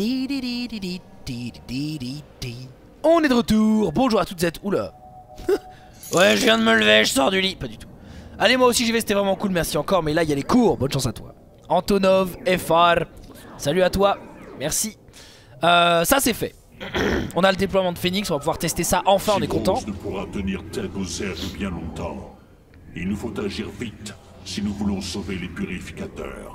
On est de retour. Bonjour à toutes et oula. Ouais, je viens de me lever, je sors du lit. Pas du tout. Allez, moi aussi j'y vais, c'était vraiment cool, merci encore. Mais là, il y a les cours, bonne chance à toi. Antonov, FR, salut à toi, merci. Ça c'est fait. On a le déploiement de Fenix, on va pouvoir tester ça enfin, on est content. Ne pourra tenir tête aux Serges bien longtemps. Il nous faut agir vite si nous voulons sauver les purificateurs.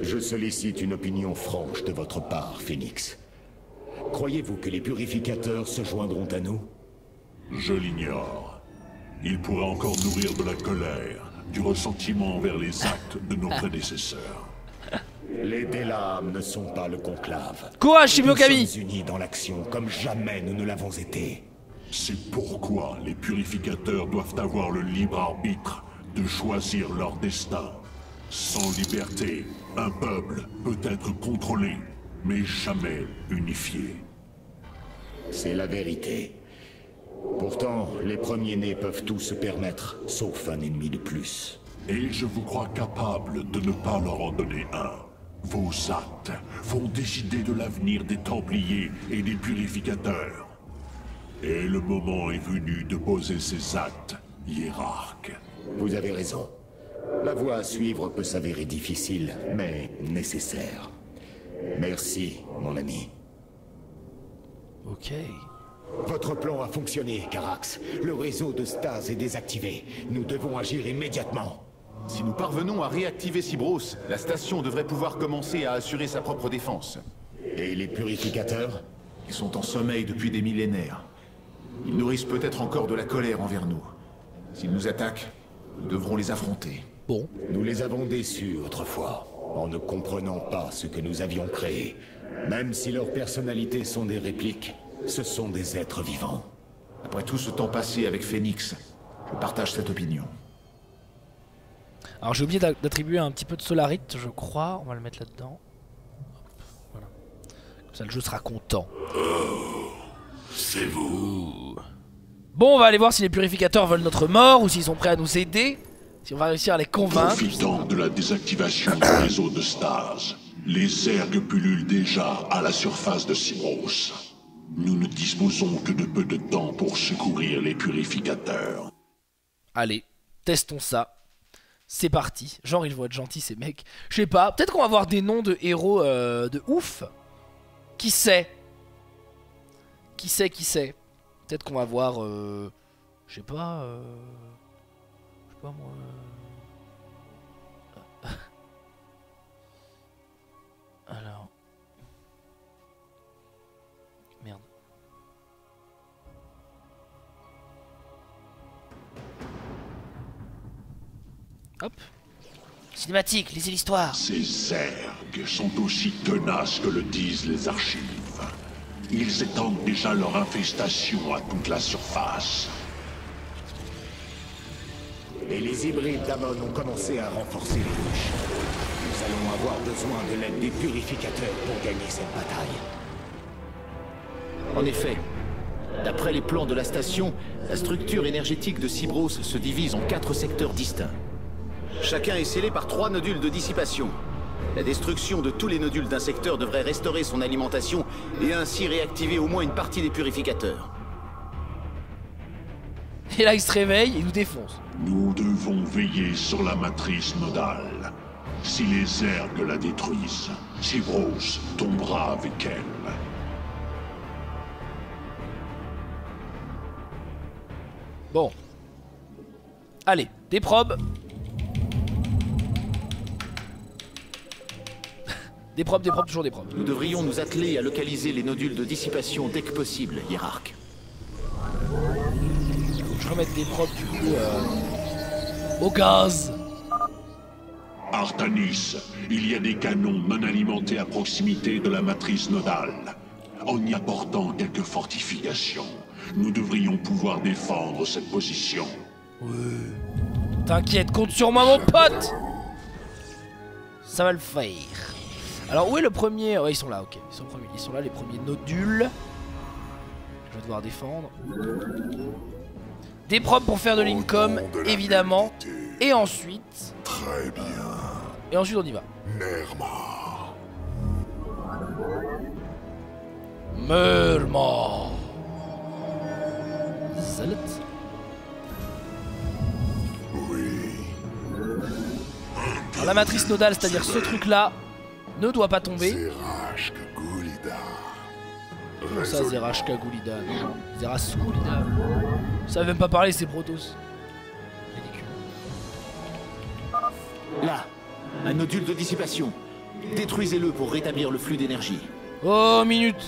Je sollicite une opinion franche de votre part, Fenix. Croyez-vous que les purificateurs se joindront à nous? Je l'ignore. Ils pourraient encore nourrir de la colère, du ressentiment envers les actes de nos prédécesseurs. Les des Lames ne sont pas le conclave. Courage, Shibokami! Nous sommes unis dans l'action comme jamais nous ne l'avons été. C'est pourquoi les purificateurs doivent avoir le libre arbitre de choisir leur destin. Sans liberté, un peuple peut être contrôlé, mais jamais unifié. C'est la vérité. Pourtant, les premiers-nés peuvent tout se permettre, sauf un ennemi de plus. Et je vous crois capable de ne pas leur en donner un. Vos actes vont décider de l'avenir des Templiers et des Purificateurs. Et le moment est venu de poser ces actes hiérarques. Vous avez raison. La voie à suivre peut s'avérer difficile, mais nécessaire. Merci, mon ami. Ok. Votre plan a fonctionné, Karax. Le réseau de Stas est désactivé. Nous devons agir immédiatement. Si nous parvenons à réactiver Cybros, la station devrait pouvoir commencer à assurer sa propre défense. Et les purificateurs? Ils sont en sommeil depuis des millénaires. Ils nourrissent peut-être encore de la colère envers nous. S'ils nous attaquent, nous devrons les affronter. Bon. Nous les avons déçus autrefois, en ne comprenant pas ce que nous avions créé. Même si leurs personnalités sont des répliques, ce sont des êtres vivants. Après tout ce temps passé avec Fenix, je partage cette opinion. Alors j'ai oublié d'attribuer un petit peu de Solarite, je crois. On va le mettre là-dedans. Voilà. Comme ça le jeu sera content. Oh, c'est vous. Bon, on va aller voir si les purificateurs veulent notre mort ou s'ils sont prêts à nous aider. Si on va réussir à les convaincre. Profitant de la désactivation du réseau de Stas, les Zergs pullulent déjà à la surface de Cybros. Nous ne disposons que de peu de temps pour secourir les purificateurs. Allez, testons ça. C'est parti, genre ils vont être gentils ces mecs. Je sais pas, peut-être qu'on va avoir des noms de héros de ouf. Qui sait? Qui sait, qui sait? Peut-être qu'on va avoir... je sais pas... je sais pas moi... Alors... Merde. Hop. Cinématique, lisez l'histoire. Ces Zergs sont aussi tenaces que le disent les archives. Ils étendent déjà leur infestation à toute la surface. Et les hybrides d'Amon ont commencé à renforcer les ruches. Nous allons avoir besoin de l'aide des purificateurs pour gagner cette bataille. En effet, d'après les plans de la station, la structure énergétique de Cybros se divise en 4 secteurs distincts. Chacun est scellé par 3 nodules de dissipation. La destruction de tous les nodules d'un secteur devrait restaurer son alimentation et ainsi réactiver au moins une partie des purificateurs. Et là, il se réveille et nous défonce. Nous devons veiller sur la matrice nodale. Si les Zergs la détruisent, Cybros tombera avec elle. Bon. Allez, des probes. Des probes, toujours des probes. Nous devrions nous atteler à localiser les nodules de dissipation dès que possible, hiérarque. Faut que je remette des probes du coup au gaz. Artanis, il y a des canons non alimentés à proximité de la matrice nodale. En y apportant quelques fortifications, nous devrions pouvoir défendre cette position. Ouais. T'inquiète, compte sur moi mon pote. Ça va le faire. Alors où est le premier? Ouais, ils sont là, ok. Ils sont là, les premiers nodules. Je vais devoir défendre. Des probes pour faire de l'income, évidemment. Et ensuite... Très bien. Et ensuite on y va. Nerma. murmur. Zélit? Alors, la matrice nodale, c'est-à-dire ce truc-là, ne doit pas tomber. Comment ça, Zerashka Goulida? Zerasul Goulida. Ils savent même pas parler, ces Protoss. Ridicule. Là, un nodule de dissipation. Détruisez-le pour rétablir le flux d'énergie. Oh, minute.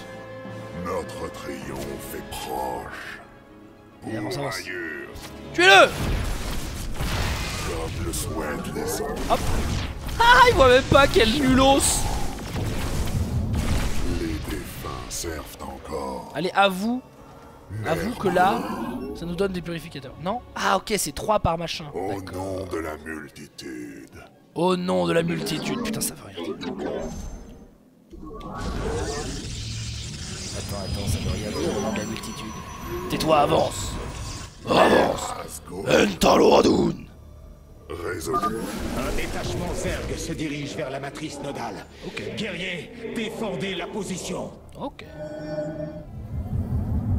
Notre triomphe est proche. Et avance. Tuez-le! Comme le souhaitent les autres. Hop. Ah, il voit même pas, quel nulos! Les défunts servent encore. Allez, avoue. Avoue que là, ça nous donne des purificateurs. Non? Ah, ok, c'est 3 par machin. Au nom de la multitude. Au nom de la multitude. Putain, ça veut rien dire. Attends, ça veut rien dire au nom de la multitude. Tais-toi, avance. Avance. Entalo Adun. Résolu. Un détachement Zerg se dirige vers la matrice nodale. Okay. Guerrier, défendez la position. Ok.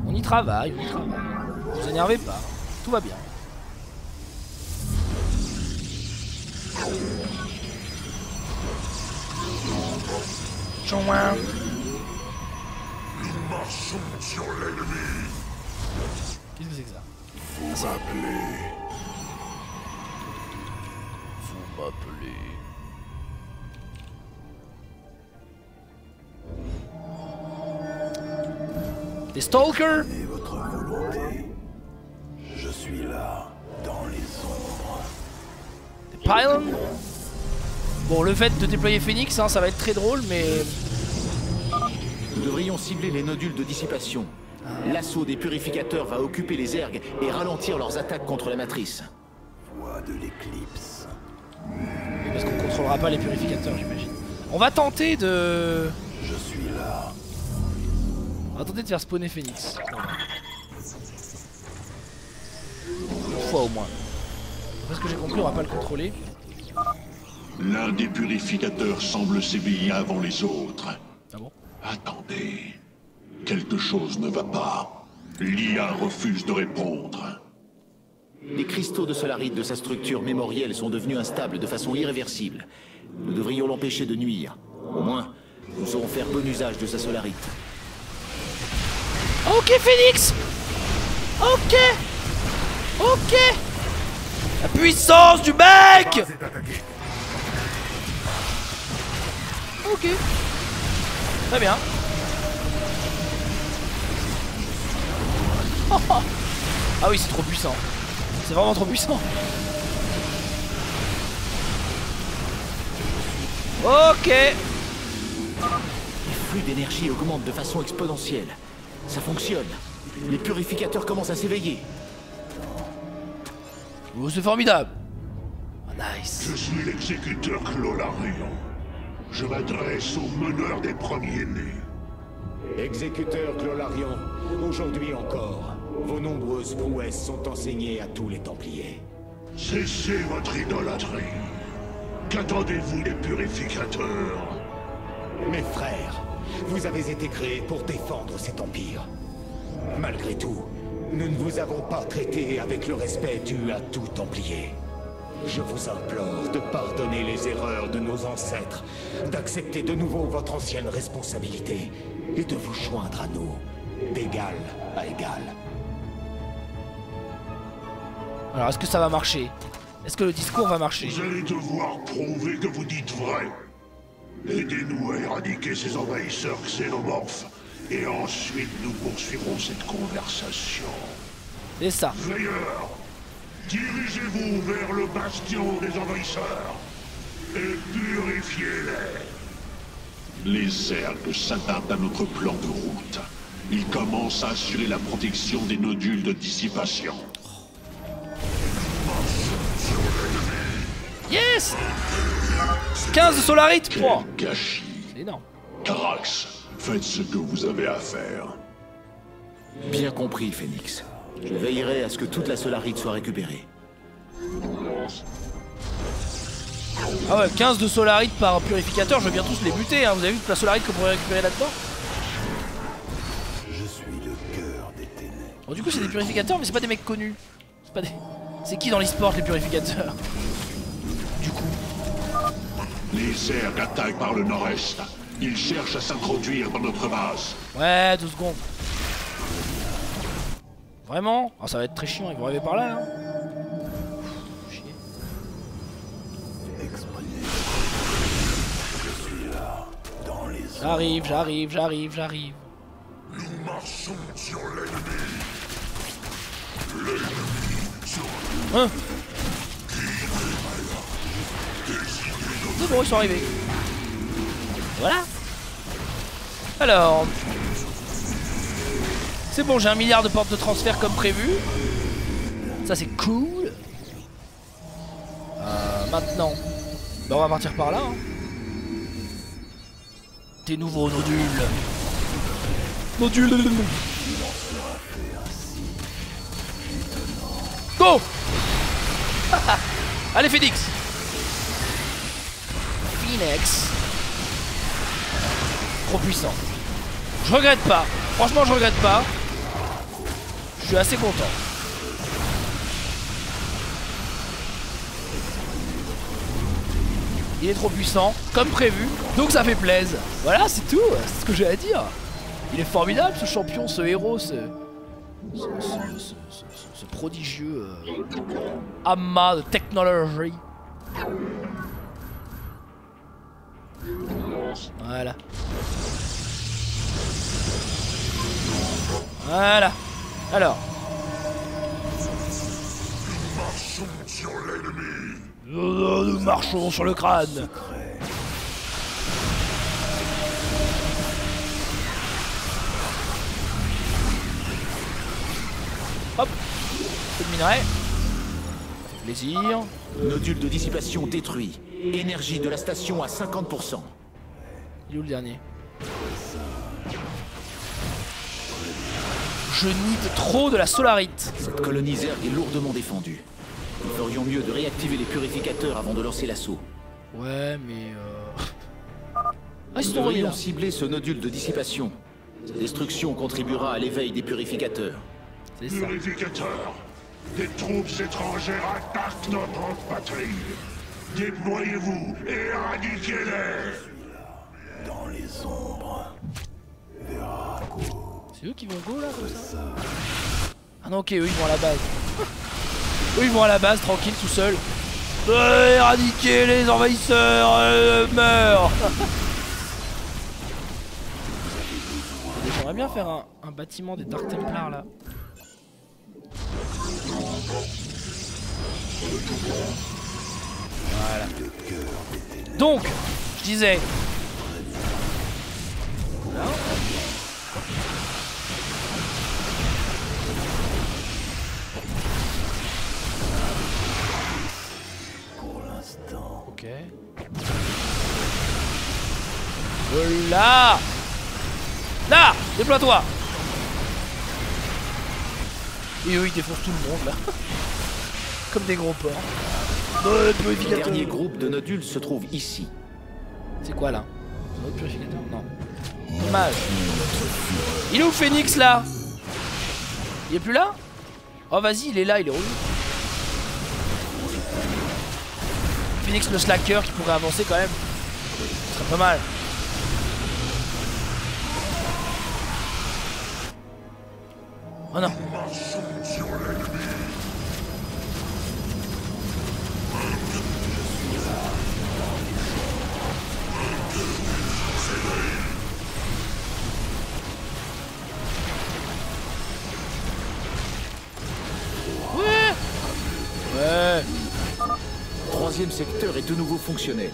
On y travaille, on y travaille. Ne vous énervez pas, tout va bien. Chouin. Nous marchons sur l'ennemi. Qu'est-ce que c'est que ça? Vous appelez. Des stalkers. Et votre volonté. Je suis là, dans les ombres. Des pylons. Bon, le fait de déployer Fenix, hein, ça va être très drôle, mais... Nous devrions cibler les nodules de dissipation. L'assaut des purificateurs va occuper les ergs et ralentir leurs attaques contre la matrice. Voix de l'éclipse. Parce qu'on contrôlera pas les purificateurs, j'imagine. On va tenter de... Je suis là. On va tenter de faire spawner Fenix. Une fois au moins. Parce que j'ai compris, on va pas le contrôler. L'un des purificateurs semble s'éveiller avant les autres. Ah bon? Attendez. Quelque chose ne va pas. L'IA refuse de répondre. Les cristaux de Solarite de sa structure mémorielle sont devenus instables de façon irréversible. Nous devrions l'empêcher de nuire. Au moins, nous saurons faire bon usage de sa Solarite. Ok, Fenix. Ok. Ok. La puissance du mec. Ok. Très bien. Oh, oh. Ah oui, c'est trop puissant. C'est vraiment trop puissant. Ok. Le flux d'énergie augmente de façon exponentielle. Ça fonctionne. Les purificateurs commencent à s'éveiller. Oh, c'est formidable. Oh, nice. Je suis l'exécuteur Clolarion. Je m'adresse au meneur des premiers-nés. Exécuteur Clolarion, aujourd'hui encore. Vos nombreuses prouesses sont enseignées à tous les Templiers. Cessez votre idolâtrie. Qu'attendez-vous des purificateurs? Mes frères, vous avez été créés pour défendre cet empire. Malgré tout, nous ne vous avons pas traité avec le respect dû à tout Templier. Je vous implore de pardonner les erreurs de nos ancêtres, d'accepter de nouveau votre ancienne responsabilité et de vous joindre à nous, d'égal à égal. Alors, est-ce que ça va marcher? Est-ce que le discours va marcher? Vous allez devoir prouver que vous dites vrai. Aidez-nous à éradiquer ces envahisseurs xénomorphes, et ensuite nous poursuivrons cette conversation. C'est ça. Veilleurs, dirigez-vous vers le bastion des envahisseurs, et purifiez-les. Les Zergs s'adaptent à notre plan de route. Ils commencent à assurer la protection des nodules de dissipation. Yes! 15 de Solarite, 3! C'est énorme. Karax, faites ce que vous avez à faire. Bien compris, Fenix. Je veillerai à ce que toute la Solarite soit récupérée. Ah ouais, 15 de Solarite par purificateur, je veux bien tous les buter, hein. Vous avez vu toute la Solarite qu'on pourrait récupérer là-dedans? Je suis le cœur des ténèbres. Bon, du coup, c'est des purificateurs, mais c'est pas des mecs connus. C'est pas des... C'est qui dans l'e-sport les purificateurs? Du coup. Les Zerg attaquent par le nord-est. Ils cherchent à s'introduire dans notre base. Ouais, 2 secondes. Vraiment? Ah, ça va être très chiant, ils vont arriver par là, hein. J'arrive. Nous marchons sur l'ennemi. Hein? C'est bon, ils sont arrivés. Voilà. Alors... C'est bon, j'ai 1 milliard de portes de transfert comme prévu. Ça, c'est cool. Maintenant... Bah, on va partir par là, hein. Tes nouveaux nodules. Go. Allez, Fenix. Trop puissant. Je regrette pas. Franchement, je regrette pas. Je suis assez content. Il est trop puissant, comme prévu, donc ça fait plaisir. Voilà, c'est tout, c'est ce que j'ai à dire. Il est formidable ce champion, ce héros, ce prodigieux amas de technologie. Voilà. Voilà. Alors. Nous marchons sur l'ennemi. Nous marchons sur le crâne. Hop, peu de minerai. Plaisir. Nodule de dissipation détruit. Énergie de la station à 50%. Il est où le dernier? Je nipe trop de la Solarite. Cette colonie Zerg est lourdement défendue. Nous ferions mieux de réactiver les purificateurs avant de lancer l'assaut. Ouais, mais Ah, ils devrions cibler ce nodule de dissipation. Sa destruction contribuera à l'éveil des purificateurs. C'est ça. Purificateurs, des troupes étrangères attaquent notre patrie. Déployez-vous et éradiquez-les. Dans les ombres, Veraco. C'est eux qui vont go là comme ça? Ah non, ok, eux ils vont à la base. Eux ils vont à la base, tranquille, tout seul. Éradiquer les envahisseurs, meurent. J'aimerais bien faire un bâtiment des Dark Templars là. Voilà. Donc, je disais. Là. Ok. Voilà. Là, déploie-toi. Et eux ils défoncent tout le monde là. Comme des gros porcs. Le dernier groupe de nodules se trouve ici. C'est quoi là? C'est notre purificateur? Non. Dommage. Il est où Fenix là? Il est plus là? Oh vas-y, il est là, il est relou. Fenix le slacker qui pourrait avancer quand même. Ce serait pas mal. Oh non. Ouais. Troisième secteur est de nouveau fonctionnel.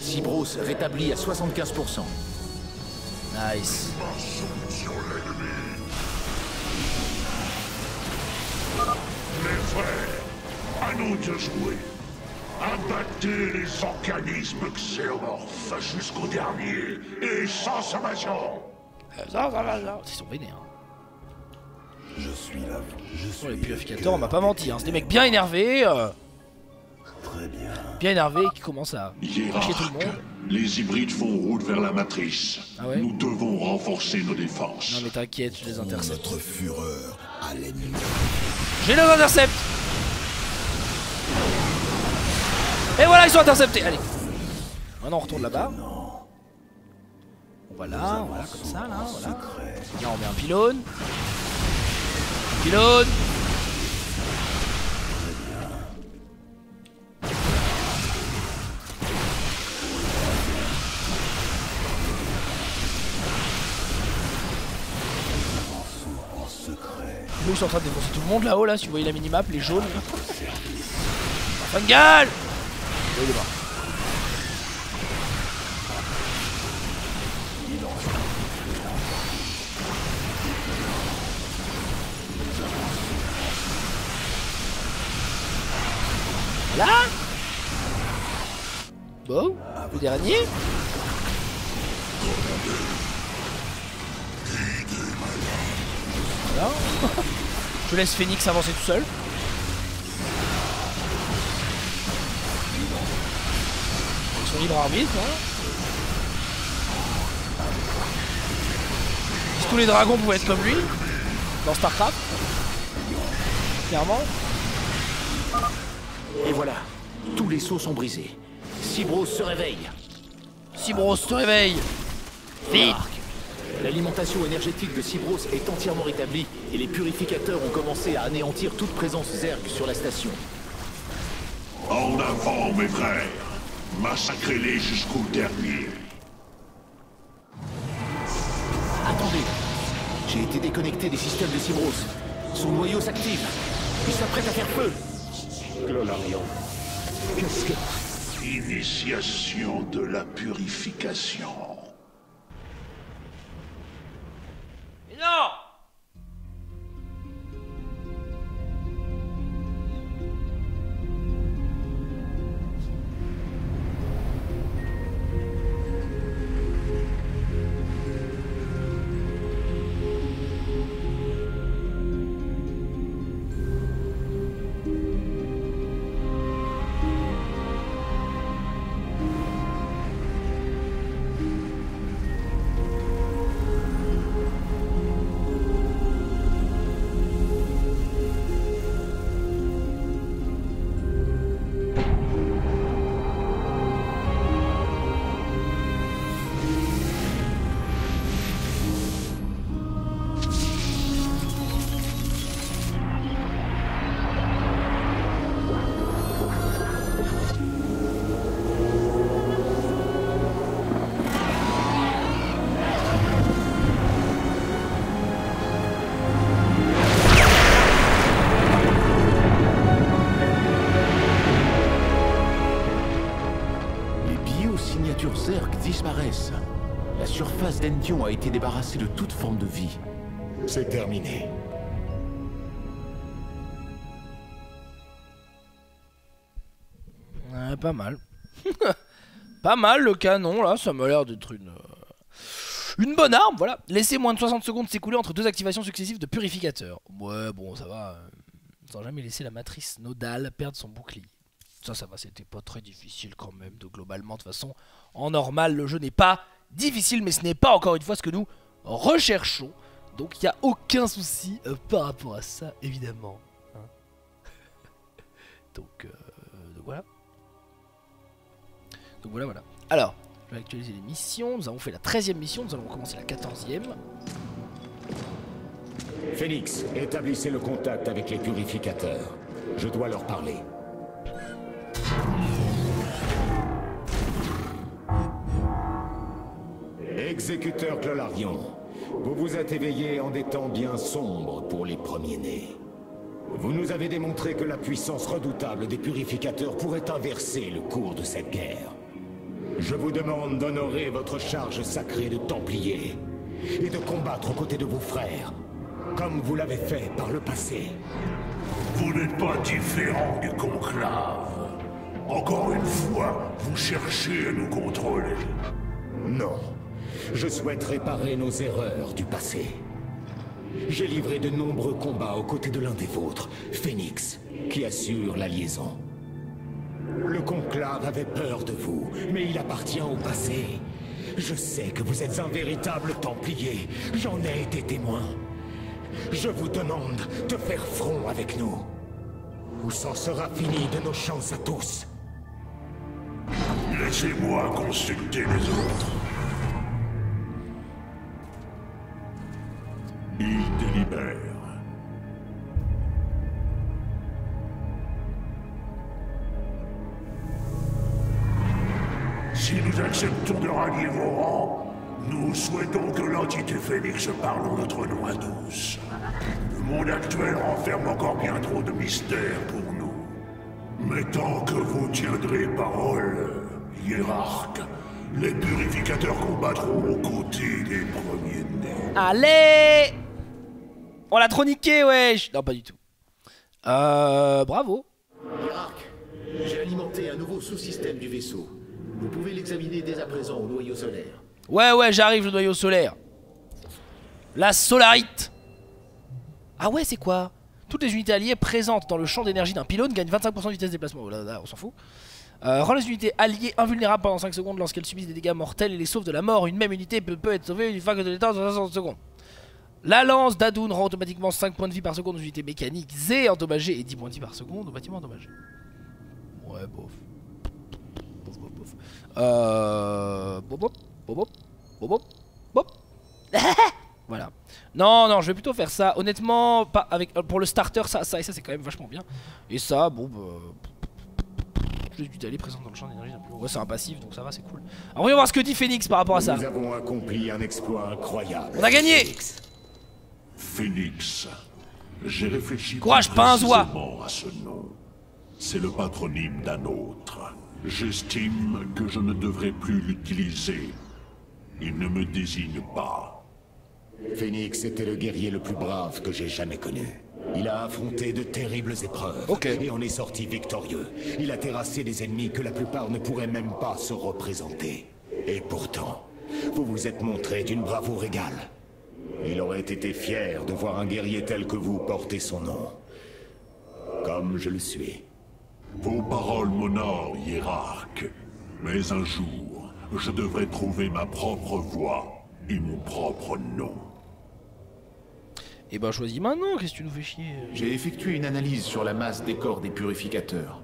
Cybros rétabli à 75%. Nice. Mes frères, à nous de jouer. Abattez les organismes xéomorphes jusqu'au dernier et sans sommation. Ils sont vénères. Je suis là. Je suis les purificateurs, on m'a pas menti, hein. C'est des mecs bien énervés. Très bien. Bien énervés qui commencent à lâcher tout le monde. Les hybrides font route vers la matrice. Ah ouais. Nous devons renforcer nos défenses. Non mais t'inquiète, je les intercepte. Notre fureur à l'ennemi. Je les intercepte. Et voilà, ils sont interceptés. Allez. Maintenant on retourne là-bas. On va là, on va là comme ça, là, voilà. Là on met un pylône. Pylône. Nous ils sont en train de défoncer tout le monde là-haut là, si vous voyez la minimap, les jaunes. Bonne gueule. Il est mort. Là. Bon, le dernier. Voilà. Je laisse Fenix avancer tout seul. Ils sont libres arbitres, hein. Si tous les dragons pouvaient être comme lui, dans Starcraft, clairement. Et voilà, tous les seaux sont brisés. Cybros se réveille. Cybros se réveille. Vite. L'alimentation énergétique de Cybros est entièrement rétablie et les purificateurs ont commencé à anéantir toute présence zerg sur la station. En avant, mes frères. Massacrez-les jusqu'au dernier. Attendez. J'ai été déconnecté des systèmes de Cybros. Son noyau s'active. Il s'apprête à faire feu. Clolarion. Qu'est-ce que... Initiation de la purification. Mais non! Disparaissent. La surface d'Endion a été débarrassée de toute forme de vie. C'est terminé. Ouais, pas mal. Pas mal le canon là, ça m'a l'air d'être une bonne arme, voilà. Laissez moins de 60 secondes s'écouler entre deux activations successives de purificateur. Ouais, bon, ça va. Sans jamais laisser la matrice nodale perdre son bouclier. Ça va, c'était pas très difficile quand même. Donc globalement, de toute façon, en normal, le jeu n'est pas difficile, mais ce n'est pas encore une fois ce que nous recherchons. Donc il n'y a aucun souci par rapport à ça, évidemment. Hein. Donc voilà. Donc voilà. Alors, je vais actualiser les missions. Nous avons fait la 13e mission, nous allons commencer la 14e. Félix, établissez le contact avec les purificateurs. Je dois leur parler. Exécuteur Clolarion, vous vous êtes éveillé en des temps bien sombres pour les premiers-nés. Vous nous avez démontré que la puissance redoutable des purificateurs pourrait inverser le cours de cette guerre. Je vous demande d'honorer votre charge sacrée de Templier et de combattre aux côtés de vos frères, comme vous l'avez fait par le passé. Vous n'êtes pas différent du conclave. Encore une fois, vous cherchez à nous contrôler. Non. Je souhaite réparer nos erreurs du passé. J'ai livré de nombreux combats aux côtés de l'un des vôtres, Fenix, qui assure la liaison. Le conclave avait peur de vous, mais il appartient au passé. Je sais que vous êtes un véritable Templier. J'en ai été témoin. Je vous demande de faire front avec nous. Ou s'en sera fini de nos chances à tous. Laissez-moi consulter les autres. Ils délibèrent. Si nous acceptons de rallier vos rangs, nous souhaitons que l'entité Fenix parle en notre nom à tous. Le monde actuel renferme encore bien trop de mystères pour nous. Mais tant que vous tiendrez parole, hiérarque, les purificateurs combattront aux côtés des premiers nés. Allez! On l'a trop niqué, wesh! Non, pas du tout. Bravo. Hiérarque, j'ai alimenté un nouveau sous-système du vaisseau. Vous pouvez l'examiner dès à présent au noyau solaire. Ouais, j'arrive, le noyau solaire. La Solarite. Ah ouais, c'est quoi? Toutes les unités alliées présentes dans le champ d'énergie d'un pylône gagnent 25% de vitesse de déplacement. Là, on s'en fout. Rend les unités alliées invulnérables pendant 5 secondes lorsqu'elles subissent des dégâts mortels et les sauve de la mort. Une même unité peut être sauvée une fois que de l'état dans 60 secondes. La lance d'Adoun rend automatiquement 5 points de vie par seconde aux unités mécaniques et endommagées et 10 points de vie par seconde aux bâtiments endommagés. Ouais, bof. Voilà. Non, je vais plutôt faire ça. Honnêtement, pas avec pour le starter, ça et ça, c'est quand même vachement bien. Et ça, bon, bah, j'ai dû aller présent dans le champ d'énergie. Ouais, c'est un passif, donc ça va, c'est cool. Alors, voyons voir ce que dit Fenix par rapport à ça. Nous avons accompli un exploit incroyable. On a gagné. Fenix. J'ai réfléchi. Courage, pas un zoa. C'est le patronyme d'un autre. J'estime que je ne devrais plus l'utiliser. Il ne me désigne pas. Fenix était le guerrier le plus brave que j'ai jamais connu. Il a affronté de terribles épreuves et en est sorti victorieux. Il a terrassé des ennemis que la plupart ne pourraient même pas se représenter. Et pourtant, vous vous êtes montré d'une bravoure égale. Il aurait été fier de voir un guerrier tel que vous porter son nom. Comme je le suis. Vos paroles m'honorent, hiérarque. Mais un jour, je devrais trouver ma propre voie et mon propre nom. Eh ben, choisis maintenant, qu'est-ce que tu nous fais chier? J'ai effectué une analyse sur la masse des corps des purificateurs.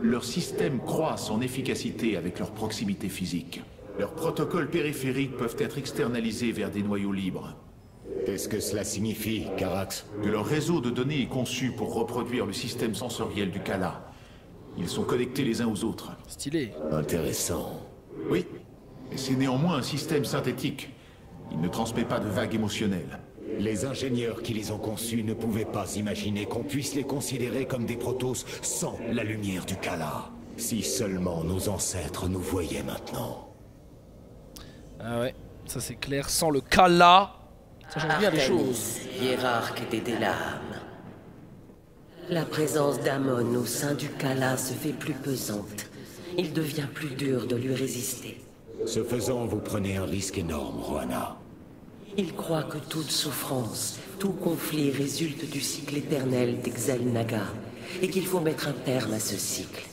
Leur système croît en efficacité avec leur proximité physique. Leurs protocoles périphériques peuvent être externalisés vers des noyaux libres. Qu'est-ce que cela signifie, Karax? Que leur réseau de données est conçu pour reproduire le système sensoriel du Kala. Ils sont connectés les uns aux autres. Stylé. Intéressant. Oui, mais c'est néanmoins un système synthétique. Il ne transmet pas de vagues émotionnelles. Les ingénieurs qui les ont conçus ne pouvaient pas imaginer qu'on puisse les considérer comme des protos sans la lumière du Kala. Si seulement nos ancêtres nous voyaient maintenant. Ah ouais, ça c'est clair, sans le Kala, ça change bien les choses. Artanis, hiérarque des lames. La présence d'Amon au sein du Kala se fait plus pesante. Il devient plus dur de lui résister. Ce faisant, vous prenez un risque énorme, Ruana. Il croit que toute souffrance, tout conflit résulte du cycle éternel des Xel'Naga, et qu'il faut mettre un terme à ce cycle.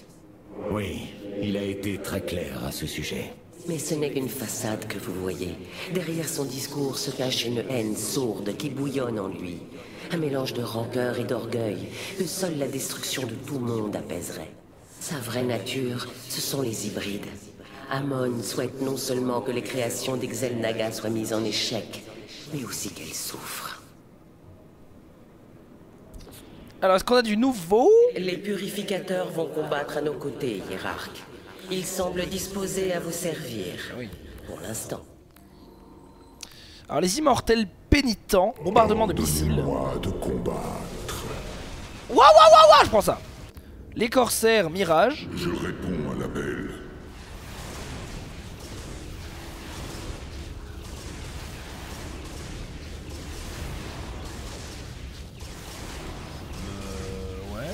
Oui, il a été très clair à ce sujet. Mais ce n'est qu'une façade que vous voyez. Derrière son discours se cache une haine sourde qui bouillonne en lui. Un mélange de rancœur et d'orgueil que seule la destruction de tout monde apaiserait. Sa vraie nature, ce sont les hybrides. Amon souhaite non seulement que les créations des Xel'Naga soient mises en échec, mais aussi qu'elles souffrent. Alors, est-ce qu'on a du nouveau? Les purificateurs vont combattre à nos côtés, hiérarque. Ils semblent disposés à vous servir. Oui. Pour l'instant. Alors, les immortels pénitents, bombardement de missiles. Ordonnez-moi de combattre. Waouh, je prends ça. Les corsaires, mirage. Je réponds à l'appel. Ouais.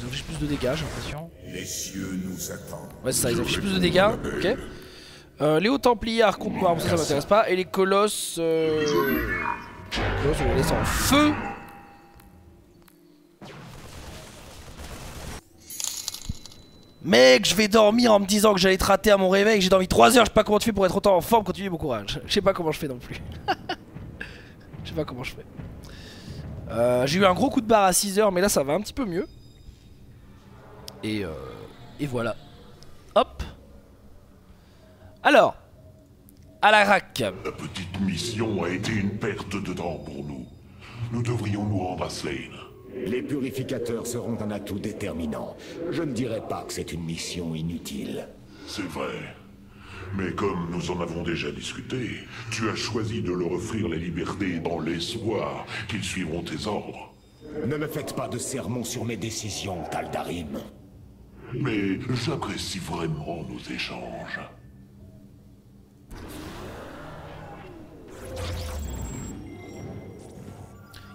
Ils affichent plus de dégâts, j'ai l'impression. Les cieux nous attendent. Ouais, c'est ça, ils affichent plus de dégâts. Ok. Les hauts templiards contre moi, ça m'intéresse pas. Et les colosses. Les colosses, on les laisse en feu. Mec, je vais dormir en me disant que j'allais te rater à mon réveil, j'ai dormi 3 heures, je sais pas comment tu fais pour être autant en forme, continue, bon courage. Je sais pas comment je fais non plus. Je sais pas comment je fais. J'ai eu un gros coup de barre à 6 heures, mais là ça va un petit peu mieux. Et voilà. Hop. Alors, Alarak. La petite mission a été une perte de temps pour nous. Nous devrions nous rendre à Slane. Les purificateurs seront un atout déterminant. Je ne dirais pas que c'est une mission inutile. C'est vrai. Mais comme nous en avons déjà discuté, tu as choisi de leur offrir la liberté dans l'espoir qu'ils suivront tes ordres. Ne me faites pas de sermon sur mes décisions, Tal'darim. Mais j'apprécie vraiment nos échanges.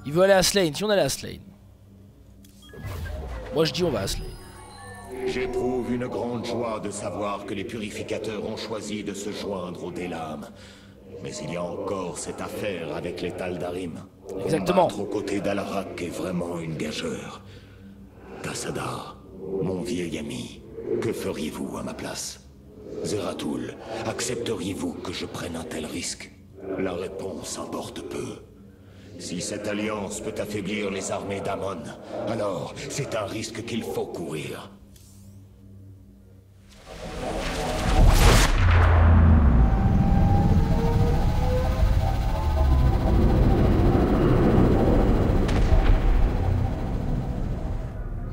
Il veut aller à Slane, si on allait à Slane. Moi je dis on va à Slane. J'éprouve une grande joie de savoir que les purificateurs ont choisi de se joindre aux des lames. Mais il y a encore cette affaire avec les Tal'darim. Exactement. Combattre aux côtés d'Alarak est vraiment une gageure. Tassadar, mon vieil ami, que feriez-vous à ma place? Zeratul, accepteriez-vous que je prenne un tel risque? La réponse importe peu. Si cette alliance peut affaiblir les armées d'Amon, alors c'est un risque qu'il faut courir.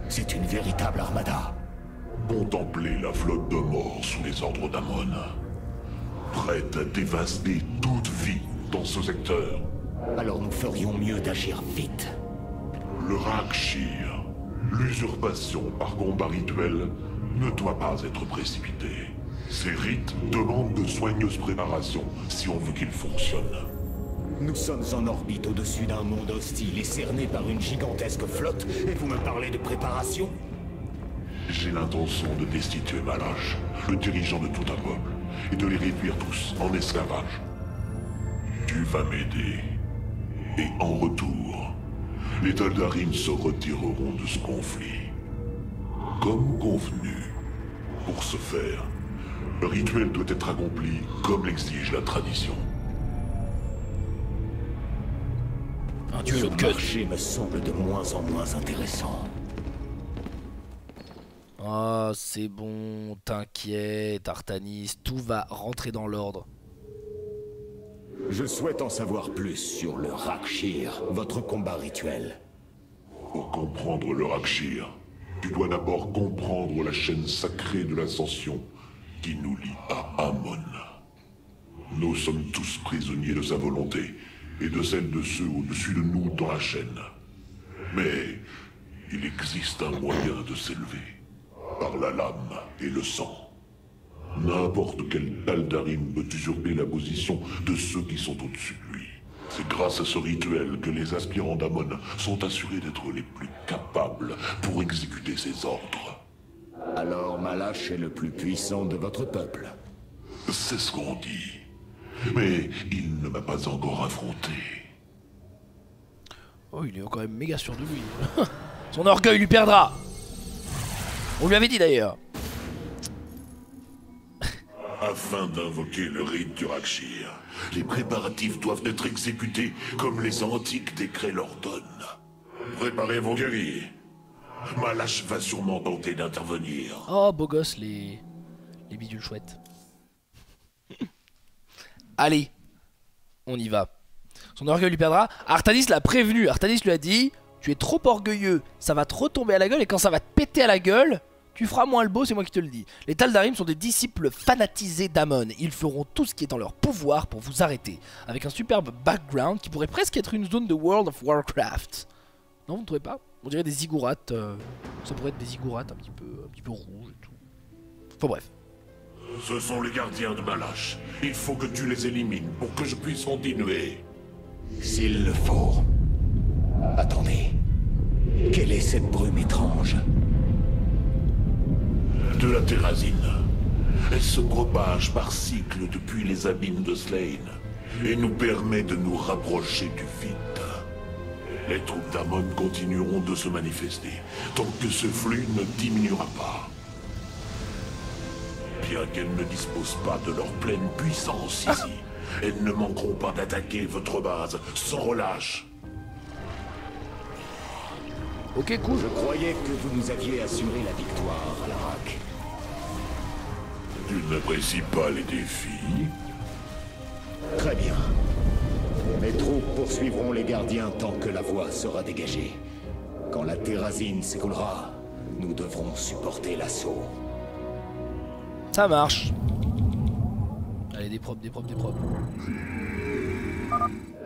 C'est une véritable armada. Contemplez la flotte de morts sous les ordres d'Amon, prête à dévaster toute vie dans ce secteur. Alors nous ferions mieux d'agir vite. Le Rak'Shir, l'usurpation par combat rituel, ne doit pas être précipitée. Ces rites demandent de soigneuses préparations si on veut qu'ils fonctionnent. Nous sommes en orbite au-dessus d'un monde hostile et cerné par une gigantesque flotte, et vous me parlez de préparation? J'ai l'intention de destituer Ma'lash, le dirigeant de tout un peuple, et de les réduire tous en esclavage. Tu vas m'aider. Et en retour, les Tal'darim se retireront de ce conflit. Comme convenu, pour ce faire, le rituel doit être accompli comme l'exige la tradition. Un duel de marché me semble de moins en moins intéressant. Ah, oh, c'est bon, t'inquiète, Artanis, tout va rentrer dans l'ordre. Je souhaite en savoir plus sur le Rak'Shir, votre combat rituel. Pour comprendre le Rak'Shir, tu dois d'abord comprendre la chaîne sacrée de l'ascension qui nous lie à Amon. Nous sommes tous prisonniers de sa volonté et de celle de ceux au-dessus de nous dans la chaîne. Mais il existe un moyen de s'élever, par la lame et le sang. N'importe quel Tal'darim peut usurper la position de ceux qui sont au-dessus de lui. C'est grâce à ce rituel que les aspirants d'Amon sont assurés d'être les plus capables pour exécuter ses ordres. Alors Ma'lash est le plus puissant de votre peuple? C'est ce qu'on dit. Mais il ne m'a pas encore affronté. Oh, il est quand même méga sûr de lui. Son orgueil lui perdra. On lui avait dit d'ailleurs. Afin d'invoquer le rite du Rak'Shir, les préparatifs doivent être exécutés comme les antiques décrets l'ordonnent. Préparez vos guerriers. Ma'lash va sûrement tenter d'intervenir. Oh, beau gosse, les bidules chouettes. Allez, on y va. Son orgueil lui perdra. Artanis l'a prévenu. Artanis lui a dit, tu es trop orgueilleux, ça va trop tomber à la gueule, et quand ça va te péter à la gueule... Tu feras moins le beau, c'est moi qui te le dis. Les Tal'darim sont des disciples fanatisés d'Amon. Ils feront tout ce qui est en leur pouvoir pour vous arrêter. Avec un superbe background qui pourrait presque être une zone de World of Warcraft. Non, vous ne trouvez pas? On dirait des ziggourats. Ça pourrait être des ziggourats un petit peu rouges et tout. Enfin bref. Ce sont les gardiens de Ma'lash. Il faut que tu les élimines pour que je puisse continuer. S'il le faut. Attendez. Quelle est cette brume étrange? De la terrazine. Elle se propage par cycle depuis les abîmes de Slane et nous permet de nous rapprocher du vide. Les troupes d'Amon continueront de se manifester tant que ce flux ne diminuera pas. dire qu'elles ne disposent pas de leur pleine puissance ici. Elles ne manqueront pas d'attaquer votre base sans relâche. Ok, cool. Je croyais que vous nous aviez assuré la victoire, Alarak. Tu n'apprécies pas les défis? Très bien. Mes troupes poursuivront les gardiens tant que la voie sera dégagée. Quand la terrazine s'écoulera, nous devrons supporter l'assaut. Ça marche. Allez, des propres.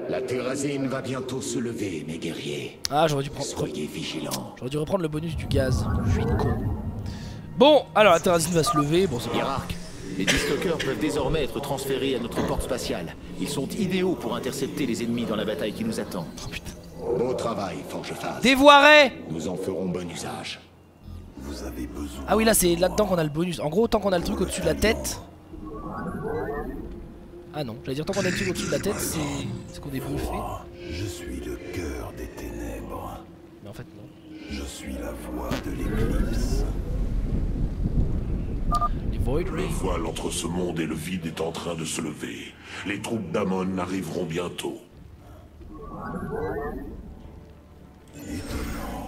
La terrazine va bientôt se lever, mes guerriers. Ah, j'aurais dû prendre... Soyez vigilants. J'aurais dû reprendre le bonus du gaz. Je suis con. Bon, alors la terrazine va se lever. Bon, c'est bien. Les destockers peuvent désormais être transférés à notre porte spatiale. Ils sont idéaux pour intercepter les ennemis dans la bataille qui nous attend. Oh putain. Beau travail, Forgeface. Dévoiré. Nous en ferons bon usage. Vous avez besoin. Ah oui, là c'est là-dedans qu'on a le bonus. En gros, tant qu'on a le truc au-dessus de la tête... Ah non, j'allais dire tant qu'on a le truc au-dessus de la tête, c'est qu'on est bluffé. Je suis le cœur des ténèbres. Mais en fait non. Je suis la voix de l'éclipse. Le voile entre ce monde et le vide est en train de se lever. Les troupes d'Amon arriveront bientôt.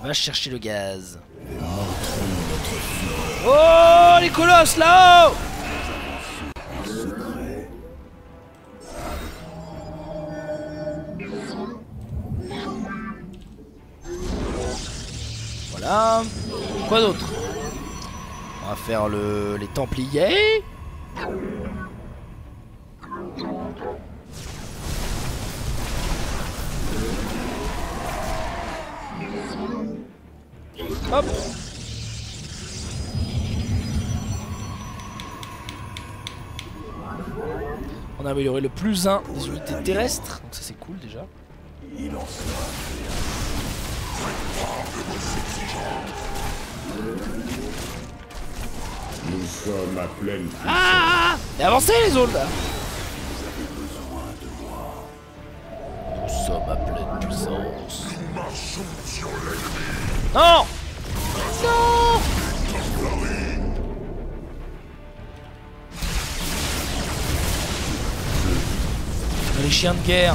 Va chercher le gaz. Oh, les colosses là-haut! Voilà. Quoi d'autre? On va faire les Templiers. Hop. On a amélioré le +1 des unités terrestres, donc ça c'est cool déjà. Nous sommes à pleine puissance. Ah! Et avancez les autres là! Vous avez besoin de moi. Nous sommes à pleine puissance. Nous marchons sur l'ennemi. Non! Non! Les chiens de guerre,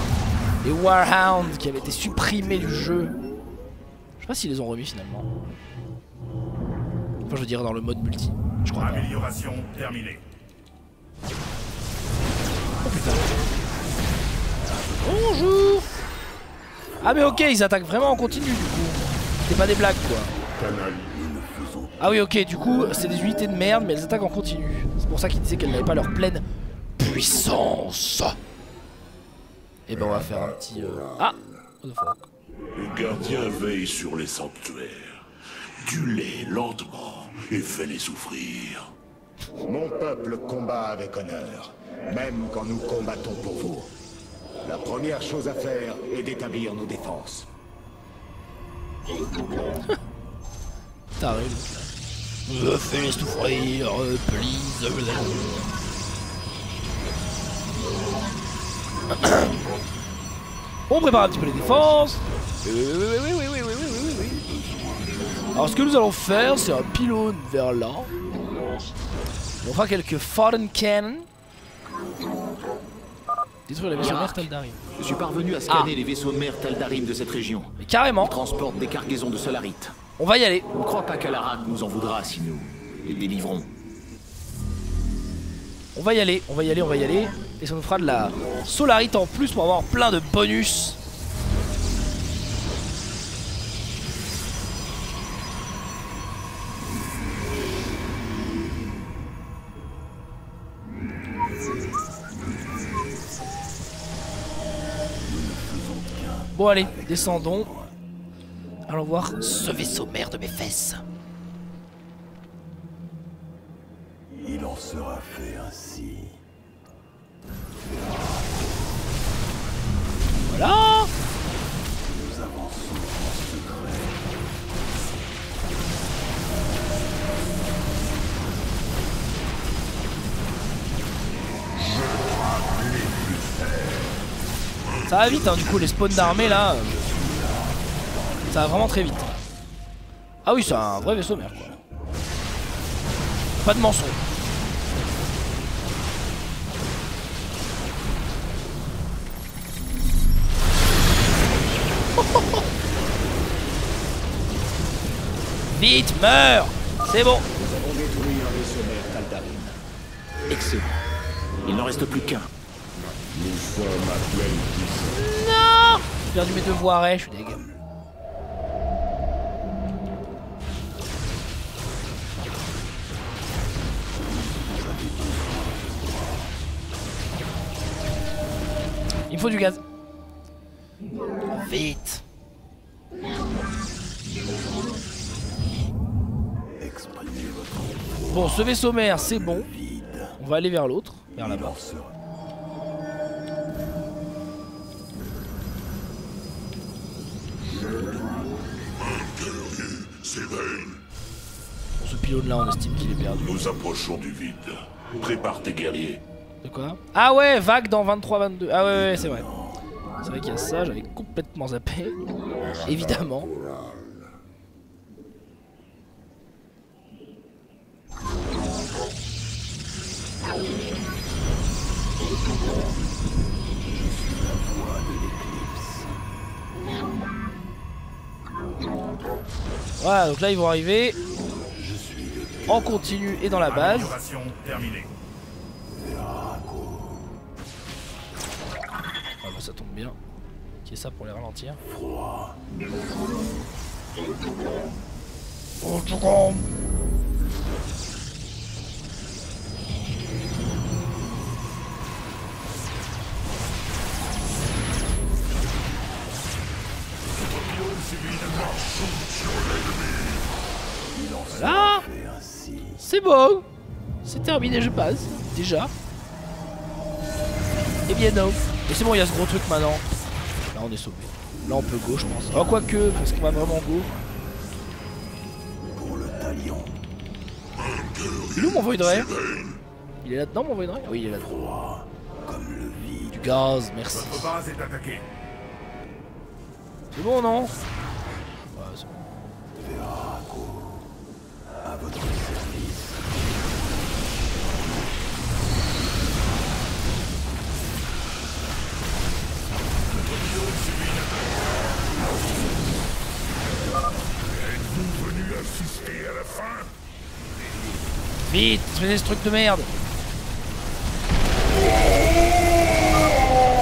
les Warhounds qui avaient été supprimés du jeu. Je sais pas s'ils les ont remis finalement. Enfin, je veux dire dans le mode multi. Je crois. Amélioration terminée. Oh putain. Bonjour. Ah mais ok, ils attaquent vraiment en continu du coup. C'est pas des blagues quoi. Ah oui ok, du coup c'est des unités de merde mais elles attaquent en continu. C'est pour ça qu'ils disaient qu'elles n'avaient pas leur pleine puissance. Et ben on va faire un petit... Ah, what the fuck. Le gardien veille sur les sanctuaires. Tue-les lentement et fais-les souffrir. Mon peuple combat avec honneur, même quand nous combattons pour vous. La première chose à faire est d'établir nos défenses. T'arrives. Fais-les souffrir, please. On prépare un petit peu les défenses. Oui. Alors ce que nous allons faire, c'est un pylône vers là. On fera quelques Fallen Cannon. Détruire les vaisseaux mères Tal'darim. Je suis parvenu à scanner les vaisseaux mères Tal'darim de cette région. Mais carrément. Ils transportent des cargaisons de Solarite. On va y aller. On ne croit pas qu'Alarak nous en voudra si nous les délivrons. On va y aller. Et ça nous fera de la Solarite en plus pour avoir plein de bonus. Bon allez, descendons. Allons voir ce vaisseau mère de mes fesses. Il en sera fait ainsi. Voilà. Nous avançons en secret. Ça va vite hein, du coup les spawns d'armée là. Ça va vraiment très vite. Ah oui, c'est un vrai vaisseau merde quoi. Pas de mensonge. Vite, meurs. C'est bon. Nous avons détruit un vaisseau mère Tal'darim. Excellent. Il n'en reste plus qu'un. Nous sommes à pleine puissance. Non, j'ai perdu mes devoirs, je suis dégueu. Il me faut du gaz. Vite. Bon, ce vaisseau mère, c'est bon. On va aller vers l'autre, vers là-bas. Bon, ce pilote là, on estime qu'il est perdu. Nous approchons du vide. Prépare tes guerriers. De quoi? Ah ouais, vague dans 23-22. Ah ouais, c'est vrai. C'est vrai qu'il y a ça, j'avais complètement zappé. Évidemment. Voilà, donc là ils vont arriver en continu et dans la base. Ah bah ça tombe bien. Qui est ça pour les ralentir? Là, c'est bon, c'est terminé, je passe déjà. Et bien non. Et c'est bon, il y a ce gros truc maintenant. Là on est sauvé. Là on peut go, je pense. Oh, quoique, parce qu'on va vraiment go. Pour le talion. Il est où mon voidray? Il est là-dedans mon voidray? Oui, il est là-dedans. Du gaz, merci. C'est bon, non? Ouais, c'est bon. À votre service. Êtes-vous venu assister à la fin? Vite, fais ce truc de merde.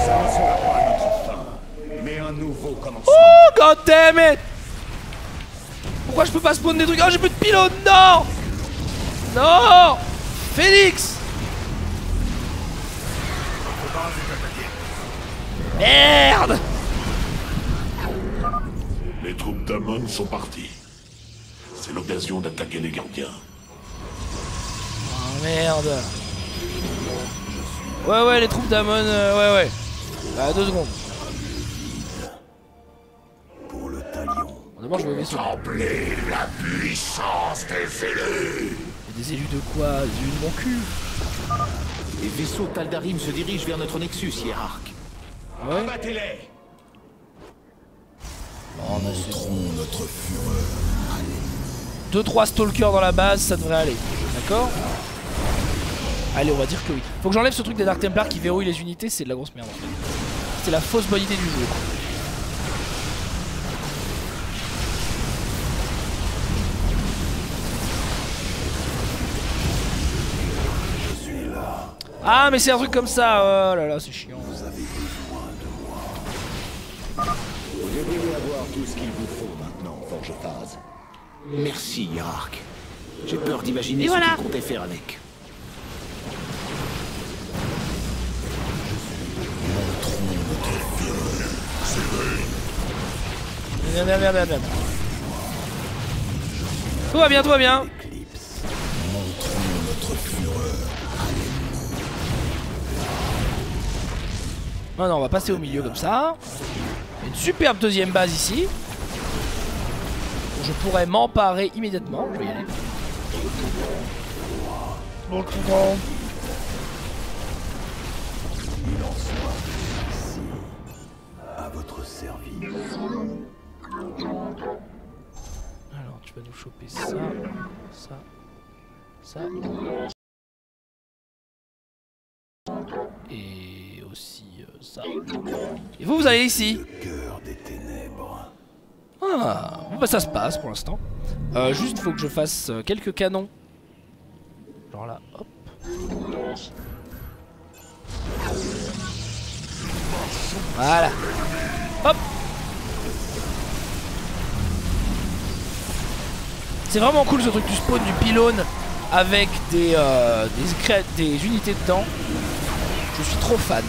Ça ne sera pas notre fin, mais un nouveau commencement. Oh, god damn it! Pourquoi je peux pas spawn des trucs? Oh, j'ai plus de pilote, non! Non! Fenix! Merde! Les troupes d'Amon sont parties. C'est l'occasion d'attaquer les gardiens. Oh merde! Ouais, les troupes d'Amon, ouais. Bah, 2 secondes. D'abord, je me mets sur. Tremblez la puissance des félus. Des élus de quoi? Des élus de mon cul. Les vaisseaux Tal'darim se dirigent vers notre nexus, hiérarque. Ouais. Battez-les. Oh, montrons notre fureur. 2-3 stalkers dans la base, ça devrait aller. D'accord? Allez, on va dire que oui. Faut que j'enlève ce truc des Dark Templars qui verrouille les unités, c'est de la grosse merde. C'est la fausse bonne idée du jeu. Ah mais c'est un truc comme ça, oh là là c'est chiant. Vous avez besoin de moi. Vous devriez avoir tout ce qu'il vous faut maintenant, Forgephase. Merci, hiérarque. J'ai peur d'imaginer ce que vous comptez faire avec. Viens. Tout va bien. Non, on va passer au milieu comme ça. Une superbe deuxième base ici. Je pourrais m'emparer immédiatement. Je vais y aller. À votre service. Alors, tu vas nous choper ça. Et aussi ça. Et vous allez ici. Ah, bon bah ça se passe pour l'instant. Juste faut que je fasse quelques canons. Genre là, hop. Voilà. Hop. C'est vraiment cool ce truc, tu spawn du pylône avec des unités dedans. Je suis trop fan.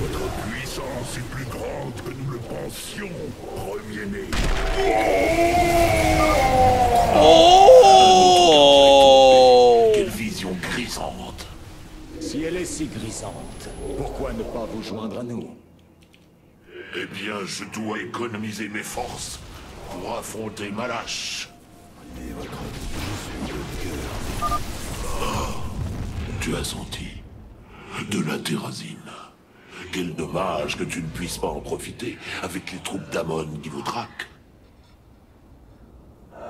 Votre puissance est plus grande que nous le pensions, premier-né. Oh! Quelle vision grisante! Si elle est si grisante, pourquoi ne pas vous joindre à nous? Eh bien, je dois économiser mes forces pour affronter Ma'lash. Mais votre vie, je suis le cœur. Oh, tu as senti de la terrazine. Quel dommage que tu ne puisses pas en profiter avec les troupes d'Amon qui vous traquent.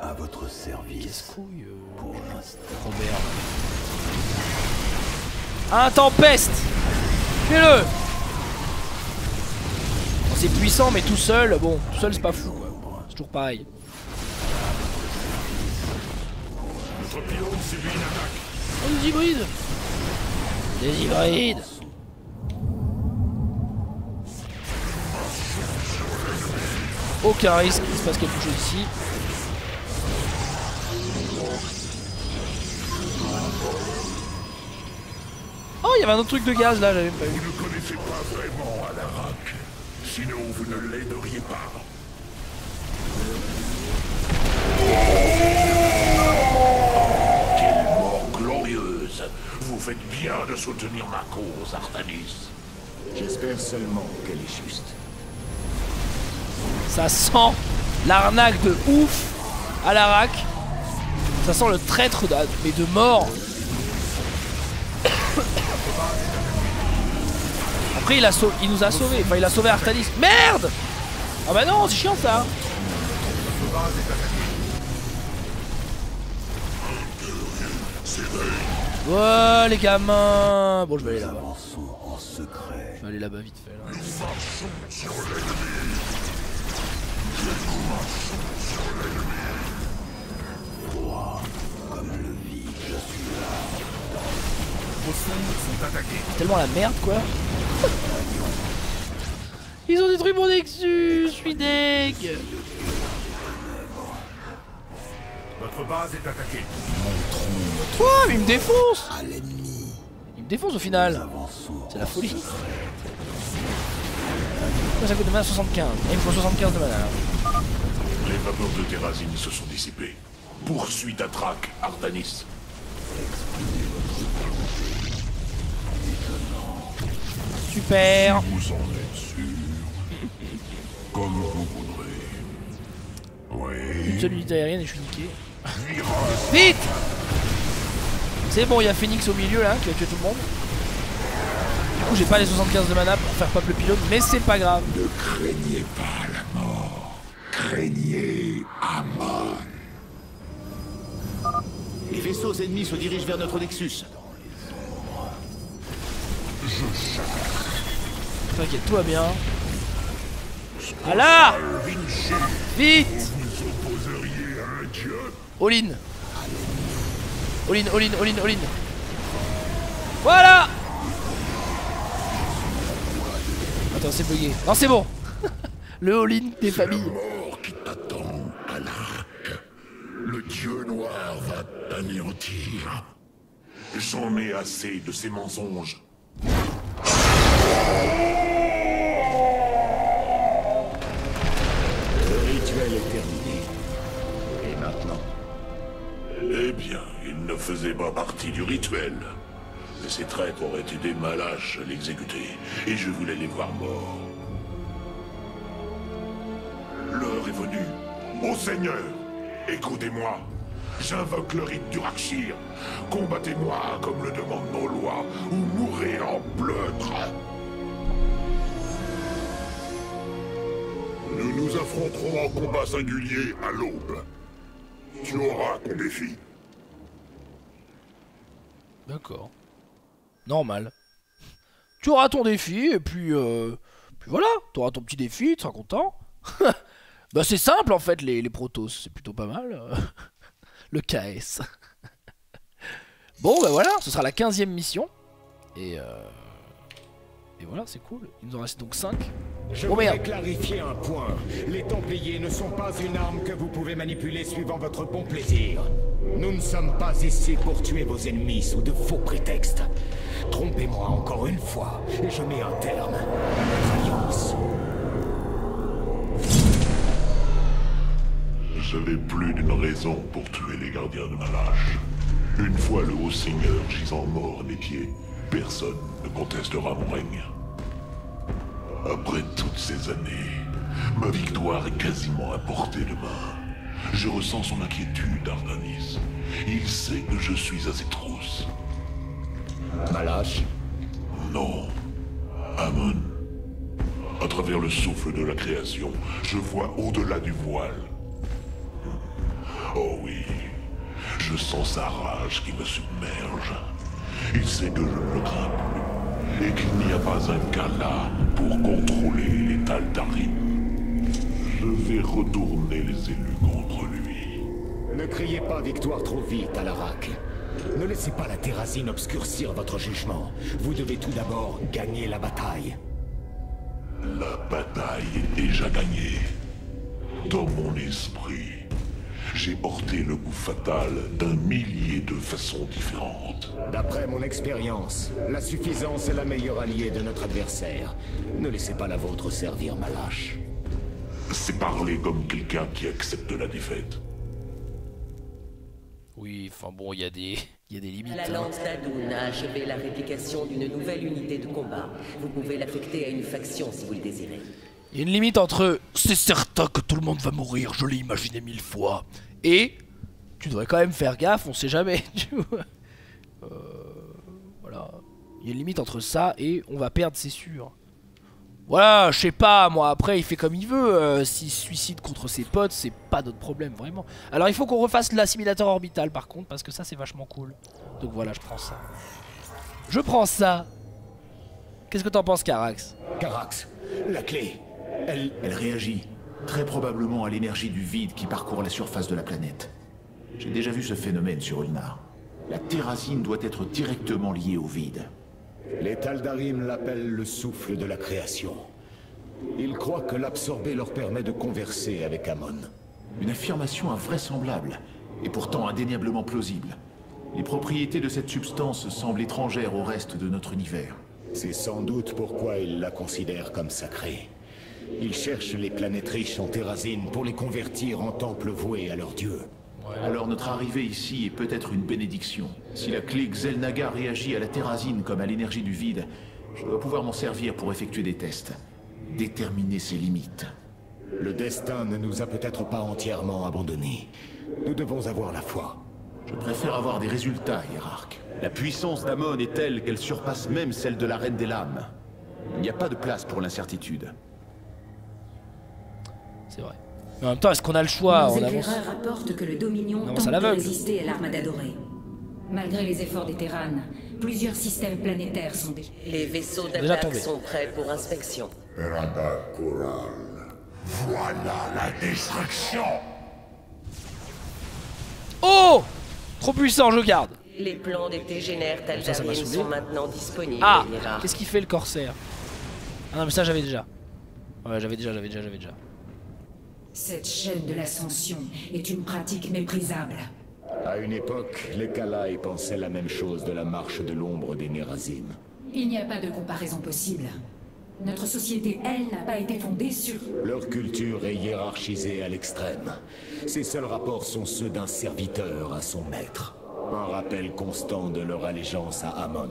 À votre service, pour l'instant. Un tempeste. Fais-le. C'est puissant, mais tout seul, bon, tout seul c'est pas fou. C'est toujours pareil. Notre pilote subit une attaque. Oh, des hybrides. Des hybrides. Aucun risque qu'il se passe quelque chose ici. Oh, il y avait un autre truc de gaz là, j'avais pas vu. Vous ne connaissez pas vraiment Alarak, sinon vous ne l'aideriez pas. Oh, quelle mort glorieuse! Vous faites bien de soutenir ma cause, Artanis. J'espère seulement qu'elle est juste. Ça sent l'arnaque de ouf à Alarak. Ça sent le traître mais de mort. Après il nous a sauvés. Enfin il a sauvé Artanis. Merde. Ah bah non, c'est chiant ça. Oh les gamins. Bon je vais aller là-bas. Je vais aller là-bas vite fait là. C'est tellement la merde quoi. Ils ont détruit mon Nexus, je suis deg. Notre base est attaquée. Quoi? Mais il me défonce. Il me défonce au final. C'est la folie. Ça coûte de mana 75. Il me faut 75 de mana. Les vapeurs de terrazine se sont dissipées. Poursuite à traque, Artanis. Super. Si vous en êtes sûr, comme vous voudrez. Oui. Une seule unité aérienne et je suis niqué. Vite. C'est bon, il y a Fenix au milieu là qui a tué tout le monde. J'ai pas les 75 de mana pour faire pop le pilote, mais c'est pas grave. Ne craignez pas la mort, craignez Amon. Les vaisseaux ennemis se dirigent vers notre Nexus. T'inquiète, tout va bien. Voilà. Vite. All-in. All-in, all-in, all-in, all-in. Voilà. Attends, c'est bugué. Non, c'est bon. Le all-in des familles. La mort qui t'attend, Alarak. Le dieu noir va t'anéantir. J'en ai assez de ces mensonges. Le rituel est terminé. Et maintenant? Eh bien, il ne faisait pas partie du rituel. Mais ces traîtres auraient aidé Ma'lash à l'exécuter, et je voulais les voir morts. L'heure est venue. Ô Seigneur, écoutez-moi. J'invoque le rite du Rak'Shir. Combattez-moi comme le demandent nos lois, ou mourrez en pleutre. Nous nous affronterons en combat singulier à l'aube. Tu auras ton défi. D'accord. Normal. Tu auras ton défi et puis voilà, tu auras ton petit défi, tu seras content. Bah c'est simple en fait, les Protoss, c'est plutôt pas mal. Le KS. Bon bah voilà, ce sera la 15e mission. Et voilà, c'est cool. Il nous en reste donc 5. Je voulais clarifier un point. Les Templiers ne sont pas une arme que vous pouvez manipuler suivant votre bon plaisir. Nous ne sommes pas ici pour tuer vos ennemis sous de faux prétextes. Trompez-moi encore une fois, et je mets un terme à la croyance. J'avais plus d'une raison pour tuer les gardiens de Ma'lash. Une fois le haut seigneur gisant mort à mes pieds, personne ne contestera mon règne. Après toutes ces années, ma victoire est quasiment à portée de main. Je ressens son inquiétude, Artanis. Il sait que je suis à ses trousses. Ma'lash ? Non. Amon. À travers le souffle de la création, je vois au-delà du voile. Oh oui. Je sens sa rage qui me submerge. Il sait que je ne le crains plus, et qu'il n'y a pas un Kala pour contrôler les Tal'darim. Je vais retourner les élus contre lui. Ne criez pas victoire trop vite, Alarak. Ne laissez pas la terrazine obscurcir votre jugement. Vous devez tout d'abord gagner la bataille. La bataille est déjà gagnée. Dans mon esprit, j'ai porté le coup fatal d'un millier de façons différentes. D'après mon expérience, la suffisance est la meilleure alliée de notre adversaire. Ne laissez pas la vôtre servir Ma'lash. C'est parler comme quelqu'un qui accepte la défaite. Oui, enfin bon, il y a des limites. La lance d'Adoun a achevé la réplication d'une nouvelle unité de combat. Vous pouvez l'affecter à une faction si vous le désirez. Il y a une limite entre « c'est certain que tout le monde va mourir, je l'ai imaginé 1000 fois » et « tu devrais quand même faire gaffe, on sait jamais ». Voilà. Il y a une limite entre ça et « on va perdre, c'est sûr ». Voilà, je sais pas, moi après il fait comme il veut, s'il se suicide contre ses potes, c'est pas notre problème, vraiment. Alors il faut qu'on refasse l'assimilateur orbital par contre, parce que ça c'est vachement cool. Donc voilà, je prends ça. Je prends ça. Qu'est-ce que t'en penses, Karax? Karax, la clé. Elle réagit, très probablement à l'énergie du vide qui parcourt la surface de la planète. J'ai déjà vu ce phénomène sur Ulnar. La terrazine doit être directement liée au vide. Les Tal'darim l'appellent le souffle de la création. Ils croient que l'absorber leur permet de converser avec Amon. Une affirmation invraisemblable, et pourtant indéniablement plausible. Les propriétés de cette substance semblent étrangères au reste de notre univers. C'est sans doute pourquoi ils la considèrent comme sacrée. Ils cherchent les planètes riches en terrazine pour les convertir en temples voués à leur dieu. Alors notre arrivée ici est peut-être une bénédiction. Si la clé Xel'Naga réagit à la terrazine comme à l'énergie du vide, je dois pouvoir m'en servir pour effectuer des tests. Déterminer ses limites. Le destin ne nous a peut-être pas entièrement abandonnés. Nous devons avoir la foi. Je préfère avoir des résultats, Hiérarque. La puissance d'Amon est telle qu'elle surpasse même celle de la Reine des Lames. Il n'y a pas de place pour l'incertitude. C'est vrai. Mais en même temps, est-ce qu'on a le choix? Les éclaireurs rapportent que le Dominion tente de résister à l'arme d'Adoré. Malgré les efforts des Terranes, plusieurs systèmes planétaires sont déjà... Les vaisseaux d'attaque sont prêts pour inspection. Voilà la destruction. Oh! Trop puissant, je garde. Les plans des Tégénères Tal'darim sont maintenant disponibles. Ah! Qu'est-ce qu'il fait le Corsaire? Ah non, mais ça j'avais déjà. Ouais, j'avais déjà. Cette chaîne de l'ascension est une pratique méprisable. À une époque, les Kalaï pensaient la même chose de la marche de l'ombre des Nerazim. Il n'y a pas de comparaison possible. Notre société, elle, n'a pas été fondée sur... Leur culture est hiérarchisée à l'extrême. Ses seuls rapports sont ceux d'un serviteur à son maître. Un rappel constant de leur allégeance à Amon.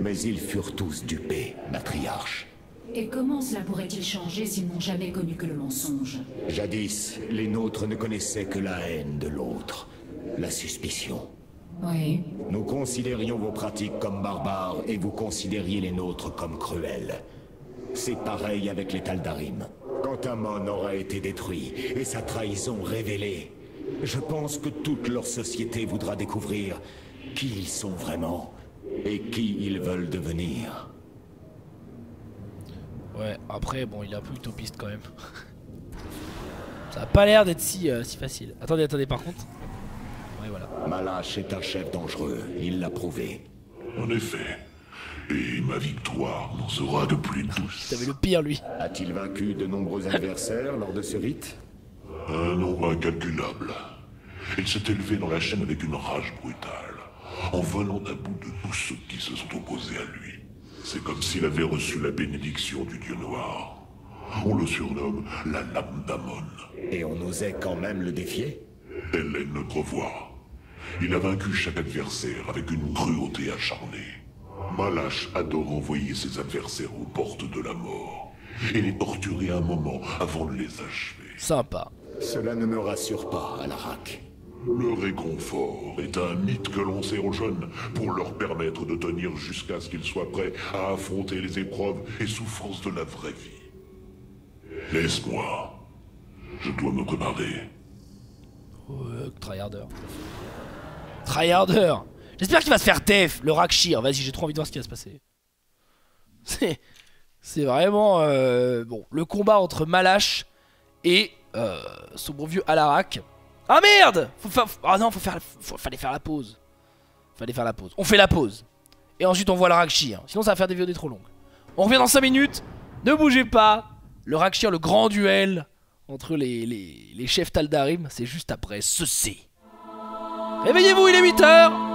Mais ils furent tous dupés, matriarche. Et comment cela pourrait-il changer s'ils n'ont jamais connu que le mensonge? Jadis, les nôtres ne connaissaient que la haine de l'autre, la suspicion. Oui. Nous considérions vos pratiques comme barbares et vous considériez les nôtres comme cruelles. C'est pareil avec les Tal'darim. Quand Amon aura été détruit et sa trahison révélée, je pense que toute leur société voudra découvrir qui ils sont vraiment et qui ils veulent devenir. Ouais, après, bon, il est un peu utopiste quand même. Ça a pas l'air d'être si facile. Attendez, par contre. Ouais, voilà. Ma'lash est un chef dangereux, il l'a prouvé. En effet. Et ma victoire n'en sera que plus douce. C'était le pire, lui. A-t-il vaincu de nombreux adversaires lors de ce rite? Un nombre incalculable. Il s'est élevé dans la chaîne avec une rage brutale, en volant à bout de tous ceux qui se sont opposés à lui. C'est comme s'il avait reçu la bénédiction du Dieu Noir. On le surnomme la lame d'Amon. Et on osait quand même le défier? Elle est notre voix. Il a vaincu chaque adversaire avec une cruauté acharnée. Ma'lash adore envoyer ses adversaires aux portes de la mort et les torturer un moment avant de les achever. Sympa. Cela ne me rassure pas, Alarak. Le réconfort est un mythe que l'on sert aux jeunes pour leur permettre de tenir jusqu'à ce qu'ils soient prêts à affronter les épreuves et souffrances de la vraie vie. Laisse-moi. Je dois me préparer. Tryharder. J'espère qu'il va se faire TF, le Rak'Shir. Vas-y, j'ai trop envie de voir ce qui va se passer. C'est vraiment... bon, le combat entre Ma'lash et son bon vieux Alarak. Ah merde, fallait faire la pause. On fait la pause. Et ensuite, on voit le Rak'Shir. Sinon, ça va faire des VOD trop longues. On revient dans 5 minutes. Ne bougez pas. Le Rak'Shir, le grand duel entre les chefs Tal'darim. C'est juste après ceci. Réveillez-vous, il est 8 h.